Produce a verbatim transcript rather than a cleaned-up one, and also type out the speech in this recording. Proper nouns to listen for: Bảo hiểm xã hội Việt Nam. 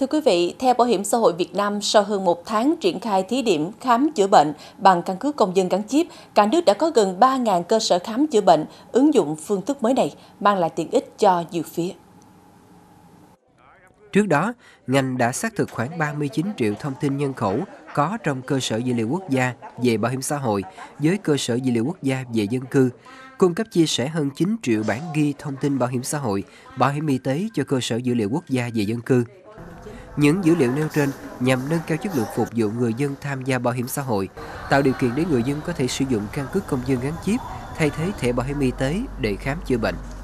Thưa quý vị, theo Bảo hiểm xã hội Việt Nam, sau hơn một tháng triển khai thí điểm khám chữa bệnh bằng căn cước công dân gắn chip, cả nước đã có gần ba nghìn cơ sở khám chữa bệnh ứng dụng phương thức mới này, mang lại tiện ích cho nhiều phía. Trước đó, ngành đã xác thực khoảng ba mươi chín triệu thông tin nhân khẩu có trong cơ sở dữ liệu quốc gia về bảo hiểm xã hội với cơ sở dữ liệu quốc gia về dân cư, cung cấp chia sẻ hơn chín triệu bản ghi thông tin bảo hiểm xã hội, bảo hiểm y tế cho cơ sở dữ liệu quốc gia về dân cư. Những dữ liệu nêu trên nhằm nâng cao chất lượng phục vụ người dân tham gia bảo hiểm xã hội, tạo điều kiện để người dân có thể sử dụng căn cước công dân gắn chip thay thế thẻ bảo hiểm y tế để khám chữa bệnh.